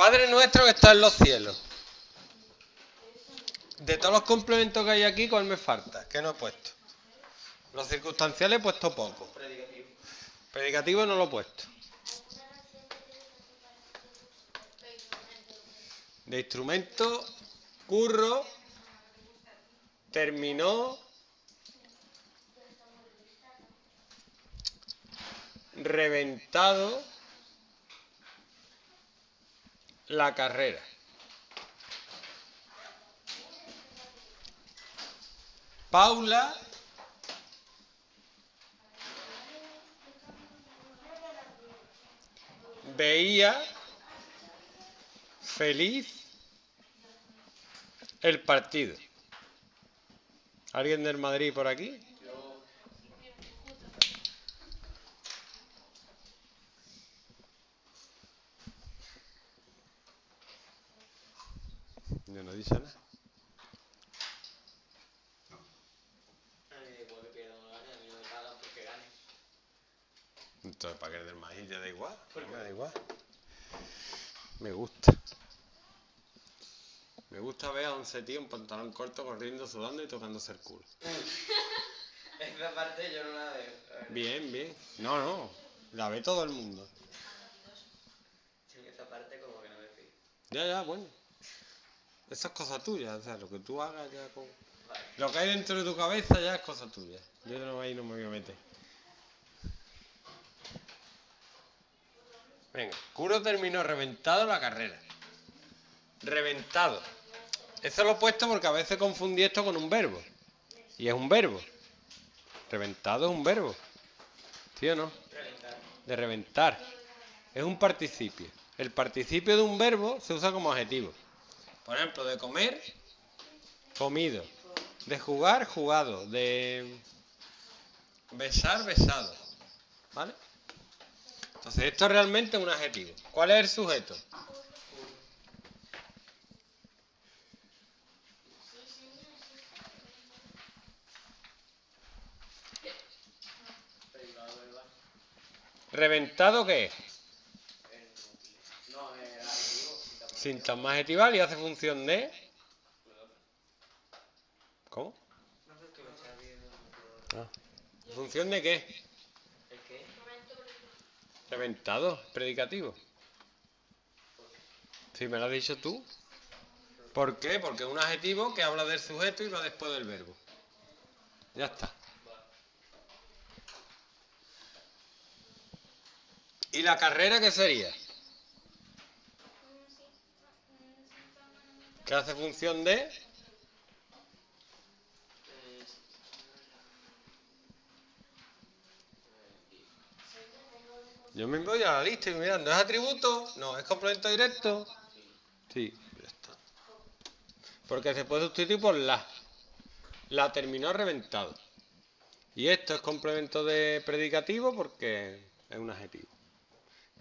Padre nuestro que está en los cielos. De todos los complementos que hay aquí, ¿cuál me falta? ¿Qué no he puesto? Los circunstanciales he puesto poco. Predicativo no lo he puesto. De instrumento, curro, terminó, reventado, la carrera. Paula, veía, feliz, el partido. ¿Alguien del Madrid por aquí? Yo no dice nada. Entonces, ¿para qué eres del Madrid? Ya da igual. Me da igual. Me gusta. Me gusta ver a 11 tíos en pantalón corto corriendo, sudando y tocándose el culo. Esta parte yo no la veo. Bien, bien. No, no. La ve todo el mundo. Sí, esa parte como que no me fío. Ya, bueno. Eso es cosa tuya. O sea, lo que tú hagas ya como... Vale. Lo que hay dentro de tu cabeza ya es cosa tuya. Yo ahí no me voy a meter. Venga. Curo terminó reventado la carrera. Reventado. Eso lo he puesto porque a veces confundí esto con un verbo. Y es un verbo. Reventado es un verbo. ¿Sí o no? De reventar. Es un participio. El participio de un verbo se usa como adjetivo. Por ejemplo, de comer, comido. De jugar, jugado. De besar, besado. ¿Vale? Entonces esto realmente es un adjetivo. ¿Cuál es el sujeto? ¿Reventado qué es? No, sintagma adjetival y hace función de... ¿Cómo? Ah. ¿Función de qué? ¿Reventado? ¿Predicativo? Si me lo has dicho tú. ¿Por qué? Porque es un adjetivo que habla del sujeto y va después del verbo. Ya está. ¿Y la carrera qué sería? ¿Qué hace función de? Yo me voy a la lista y mirando, ¿es atributo? No, ¿es complemento directo? Sí, ya está. Porque se puede sustituir por la. La terminó reventado. Y esto es complemento de predicativo porque es un adjetivo.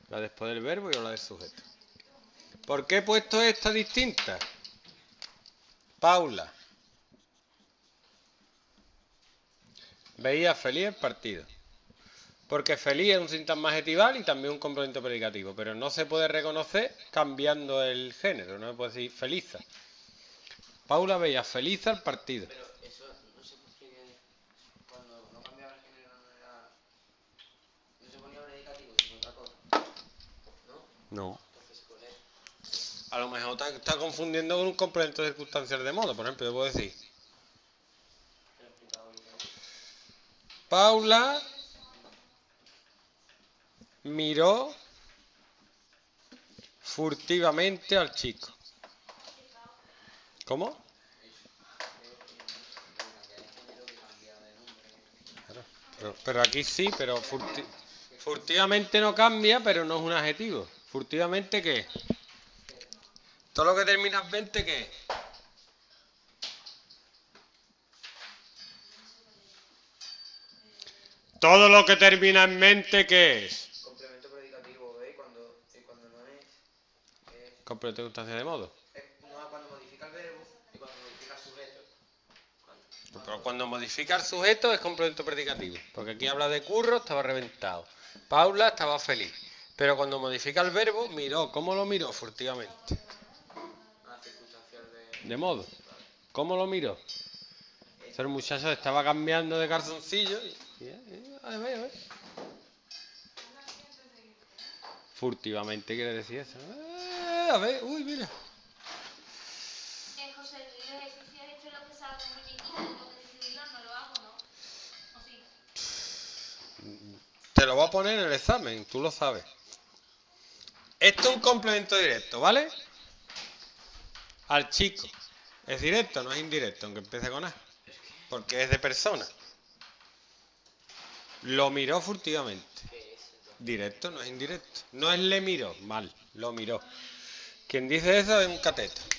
La después del verbo y la del sujeto. ¿Por qué he puesto esta distinta? Paula. Veía feliz el partido. Porque feliz es un sintagma adjetival y también un complemento predicativo. Pero no se puede reconocer cambiando el género. No se puede decir feliza. Paula veía feliz el partido. Pero eso no se puede decir cuando no cambiaba el género. No se ponía predicativo, sino otra cosa. No. A lo mejor te está confundiendo con un complemento circunstancial de modo. Por ejemplo, yo puedo decir Paula miró furtivamente al chico. ¿Cómo? Pero aquí sí, pero furtivamente no cambia, pero no es un adjetivo. ¿Furtivamente qué? Todo lo que termina en 20, ¿qué? Todo lo que termina en mente, ¿qué es? Complemento predicativo, ¿veis? Cuando no es... Complemento de circunstancia de modo. No, cuando modifica el verbo y cuando modifica el sujeto. Pero cuando modifica el sujeto es complemento predicativo. Porque aquí habla de curro, estaba reventado. Paula estaba feliz. Pero cuando modifica el verbo, miró. ¿Cómo lo miró furtivamente? De modo. ¿Cómo lo miró? El muchacho estaba cambiando de calzoncillo y a ver. Furtivamente quiere decir eso. A ver, uy, mira. Te lo voy a poner en el examen, tú lo sabes. Esto es un complemento directo, ¿vale? Al chico. Es directo, no es indirecto, aunque empiece con A. Porque es de persona. Lo miró furtivamente. Directo, no es indirecto. No es le miró, mal, lo miró. Quien dice eso es un cateto.